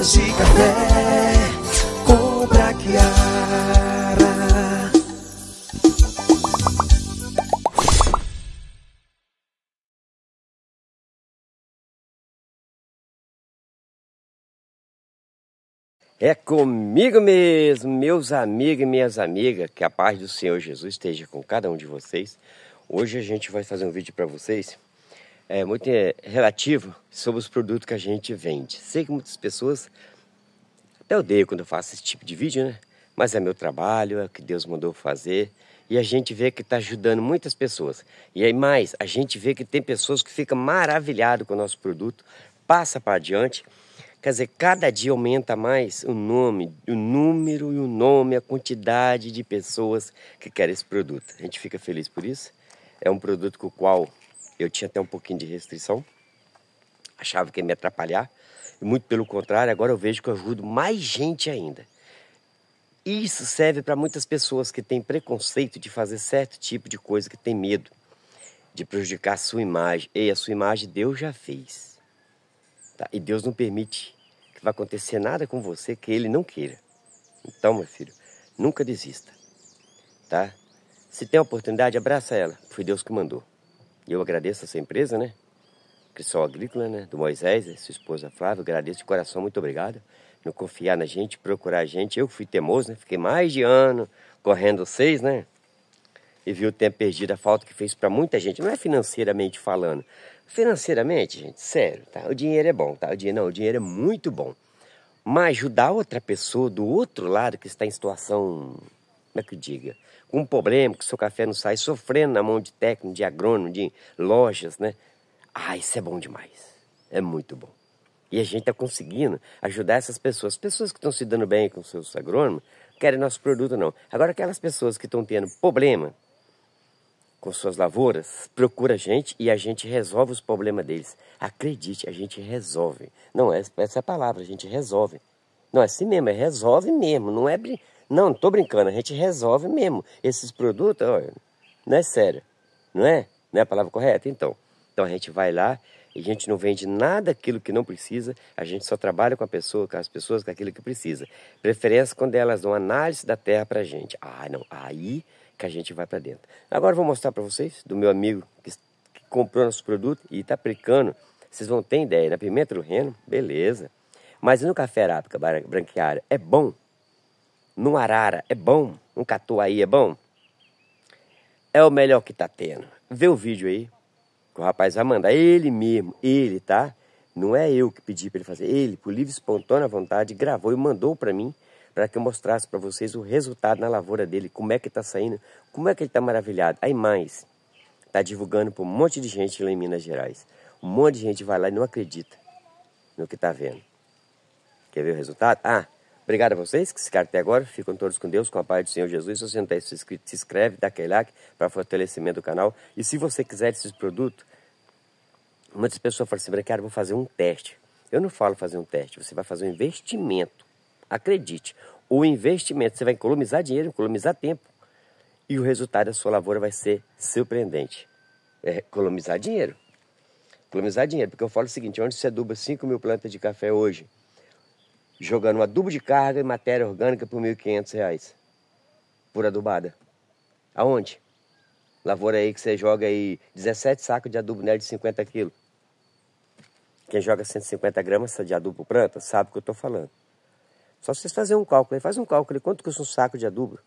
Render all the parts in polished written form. Horas de café com Braquiária. É comigo mesmo, meus amigos e minhas amigas, que a paz do Senhor Jesus esteja com cada um de vocês. Hoje a gente vai fazer um vídeo para vocês. É muito relativo sobre os produtos que a gente vende. Sei que muitas pessoas até odeiam quando eu faço esse tipo de vídeo, né? Mas é meu trabalho, é o que Deus mandou fazer. E a gente vê que está ajudando muitas pessoas. E aí mais, a gente vê que tem pessoas que ficam maravilhadas com o nosso produto, passa para adiante. Quer dizer, cada dia aumenta mais o nome, o número e o nome, a quantidade de pessoas que querem esse produto. A gente fica feliz por isso. É um produto com o qual eu tinha até um pouquinho de restrição, achava que ia me atrapalhar. Muito pelo contrário, agora eu vejo que eu ajudo mais gente ainda. Isso serve para muitas pessoas que têm preconceito de fazer certo tipo de coisa, que tem medo de prejudicar a sua imagem. E a sua imagem Deus já fez. Tá? E Deus não permite que vai acontecer nada com você que Ele não queira. Então, meu filho, nunca desista. Tá? Se tem a oportunidade, abraça ela. Foi Deus que mandou. E eu agradeço a essa empresa, né? Cristóvão Agrícola, né? Do Moisés, sua esposa Flávia. Eu agradeço de coração, muito obrigado. Não confiar na gente, procurar a gente. Eu fui teimoso, né? Fiquei mais de ano correndo vocês, né? E vi o tempo perdido, a falta que fez para muita gente. Não é financeiramente falando. Financeiramente, gente, sério, tá? O dinheiro é bom, tá? O dinheiro é muito bom. Mas ajudar outra pessoa do outro lado que está em situação... Como é que eu diga? Com um problema, que seu café não sai, sofrendo na mão de técnico, de agrônomo, de lojas, né? Ah, isso é bom demais. É muito bom. E a gente está conseguindo ajudar essas pessoas. Pessoas que estão se dando bem com seus agrônomos, querem nosso produto, não. Agora, aquelas pessoas que estão tendo problema com suas lavouras, procura a gente e a gente resolve os problemas deles. Acredite, a gente resolve. Não é essa palavra, a gente resolve. Não, é assim mesmo, é resolve mesmo, não é... Não tô brincando, a gente resolve mesmo. Esses produtos, olha, não é sério, não é? Não é a palavra correta? Então a gente vai lá e a gente não vende nada aquilo que não precisa, a gente só trabalha com a pessoa, com as pessoas, com aquilo que precisa. Preferência quando elas dão análise da terra pra gente. Ah, não, aí que a gente vai pra dentro. Agora eu vou mostrar pra vocês do meu amigo que comprou nosso produto e tá aplicando. Vocês vão ter ideia, na pimenta do reino, beleza. Mas no café arábica, Braquiária, é bom. No arara é bom, no catuaí é bom, é o melhor que tá tendo. Vê o vídeo aí, que o rapaz vai mandar, ele mesmo, ele, tá? Não é eu que pedi para ele fazer, ele, por livre espontânea vontade, gravou e mandou para mim, para que eu mostrasse para vocês o resultado na lavoura dele, como é que tá saindo, como é que ele tá maravilhado. Aí mais, tá divulgando para um monte de gente lá em Minas Gerais. Um monte de gente vai lá e não acredita no que tá vendo. Quer ver o resultado? Ah! Obrigado a vocês que ficaram até agora. Ficam todos com Deus, com a paz do Senhor Jesus. Se você não está inscrito, se inscreve, dá aquele like para fortalecimento do canal. E se você quiser esses produtos, muitas pessoas falam assim, Braquiária, vou fazer um teste. Eu não falo fazer um teste, você vai fazer um investimento. Acredite, o investimento, você vai economizar dinheiro, economizar tempo. E o resultado da sua lavoura vai ser surpreendente. É economizar dinheiro. Economizar dinheiro, porque eu falo o seguinte, onde você aduba 5 mil plantas de café hoje, jogando um adubo de carga e matéria orgânica por R$ 1.500 por adubada. Aonde? Lavoura aí que você joga aí 17 sacos de adubo nela de 50 quilos. Quem joga 150 gramas de adubo por planta sabe o que eu estou falando. Só vocês fazerem um cálculo aí. Faz um cálculo aí. Quanto custa um saco de adubo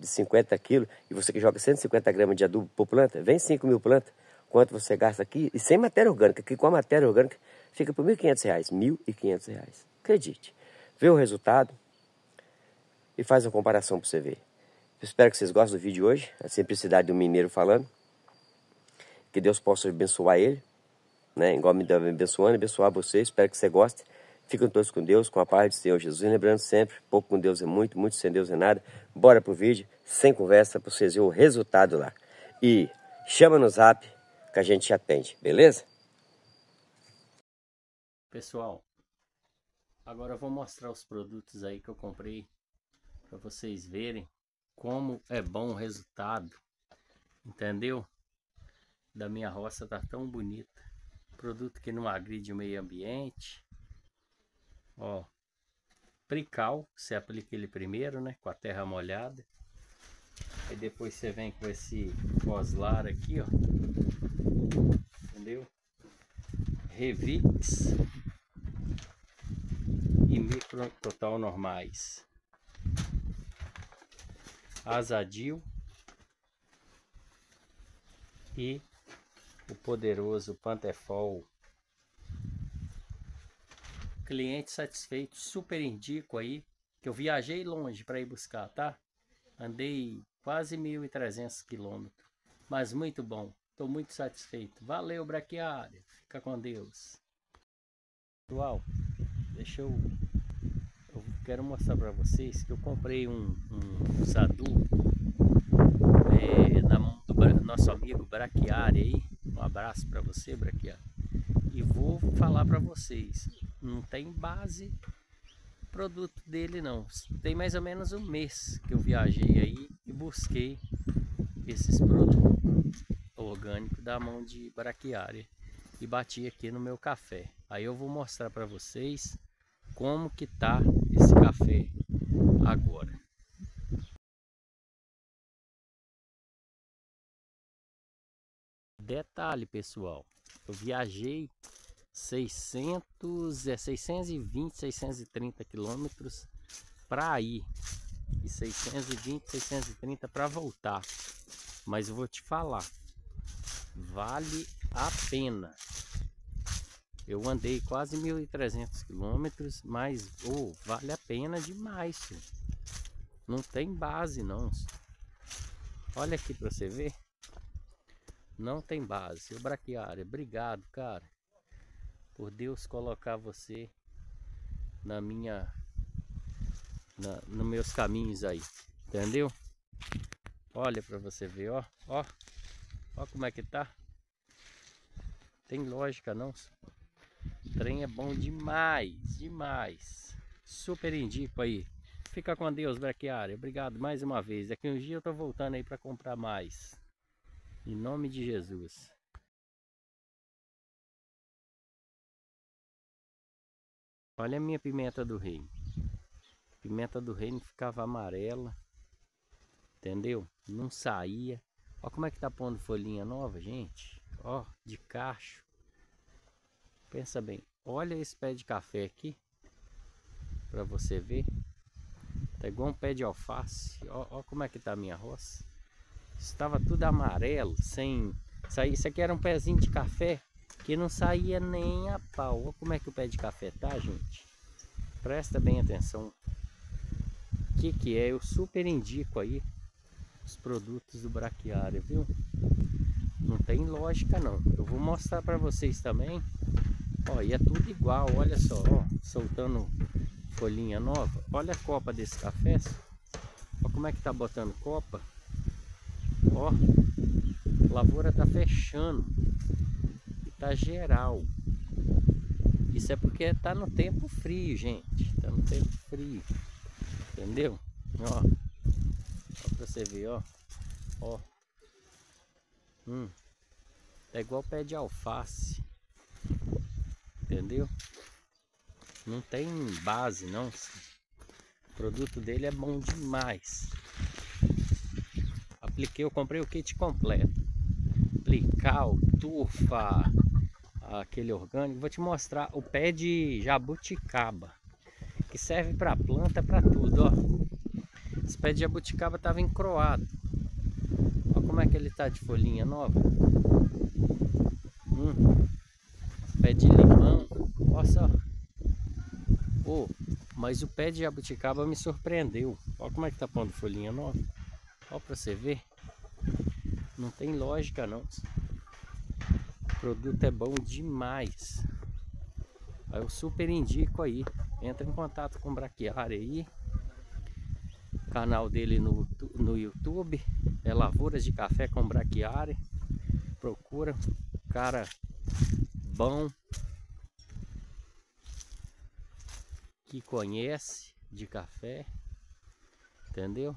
de 50 quilos? E você que joga 150 gramas de adubo por planta, vem 5 mil plantas. Quanto você gasta aqui? E sem matéria orgânica. Que com a matéria orgânica fica por R$ 1.500. R$ 1.500. Acredite. Vê o resultado e faz uma comparação para você ver. Eu espero que vocês gostem do vídeo hoje, a simplicidade do mineiro falando. Que Deus possa abençoar ele, né? Igual me abençoando, abençoar você. Espero que você goste. Fiquem todos com Deus, com a paz do Senhor Jesus. Lembrando sempre, pouco com Deus é muito, muito sem Deus é nada. Bora pro vídeo, sem conversa, para vocês verem o resultado lá. E chama no zap que a gente atende, beleza? Pessoal, agora eu vou mostrar os produtos aí que eu comprei para vocês verem como é bom o resultado, entendeu? Da minha roça tá tão bonita, produto que não agride o meio ambiente, ó, Prical, você aplica ele primeiro, né, com a terra molhada. Aí depois você vem com esse Foslar aqui, ó. Entendeu? Revix e Micro Total normais. Azadil e o poderoso Pantherfall. Cliente satisfeito, super indico aí, que eu viajei longe para ir buscar, tá? Andei quase 1.300 quilômetros, mas muito bom, estou muito satisfeito. Valeu, Braquiária, fica com Deus. Pessoal, deixa eu quero mostrar para vocês que eu comprei um Azadil na mão do nosso amigo Braquiária aí. Um abraço para você, Braquiária. E vou falar para vocês, não tem base produto dele não. Tem mais ou menos um mês que eu viajei aí e busquei esses produtos orgânicos da mão de Braquiária e bati aqui no meu café. Aí eu vou mostrar para vocês como que tá esse café agora. Detalhe, pessoal, eu viajei 620, 630 quilômetros para ir e 620, 630 para voltar, mas eu vou te falar, vale a pena. Eu andei quase 1.300 quilômetros, mas vale a pena demais, filho. Não tem base não, olha aqui para você ver. Não tem base. O Braquiária, obrigado, cara, por Deus colocar você na nos meus caminhos aí, entendeu? Olha para você ver, ó, ó, ó como é que tá. Tem lógica não? O trem é bom demais, demais. Super indico aí. Fica com Deus, Braquiária. Obrigado mais uma vez. Daqui uns dias eu tô voltando aí para comprar mais. Em nome de Jesus. Olha a minha pimenta do reino. A pimenta do reino ficava amarela. Entendeu? Não saía. Olha como é que tá pondo folhinha nova, gente. Ó, de cacho. Pensa bem. Olha esse pé de café aqui. Pra você ver. Tá igual um pé de alface. Ó, ó como é que tá a minha roça. Estava tudo amarelo, sem sair. Isso aqui era um pezinho de café que não saía nem a pau. Olha como é que o pé de café tá, gente. Presta bem atenção. O que que é? Eu super indico aí os produtos do Braquiária, viu? Não tem lógica não. Eu vou mostrar para vocês também. Ó, e é tudo igual, olha só, ó, soltando folhinha nova. Olha a copa desse café. Olha como é que tá botando copa. Ó, a lavoura tá fechando e tá geral. Isso é porque tá no tempo frio, gente. Tá no tempo frio, entendeu? Ó, ó pra você ver, ó, ó. É igual pé de alface, entendeu? Não tem base não. O produto dele é bom demais. Eu comprei o kit completo, Prical, turfa, aquele orgânico. Vou te mostrar o pé de jabuticaba, que serve para planta, para tudo, ó. Esse pé de jabuticaba tava encroado. Olha como é que ele tá de folhinha nova. Pé de limão, olha só. Oh, mas o pé de jabuticaba me surpreendeu. Olha como é que tá pondo folhinha nova. Olha para você ver. Não tem lógica não. O produto é bom demais. Eu super indico aí. Entra em contato com o Braquiária aí. Canal dele no YouTube. É Lavouras de Café com Braquiária. Procura. Cara bom. Que conhece de café. Entendeu?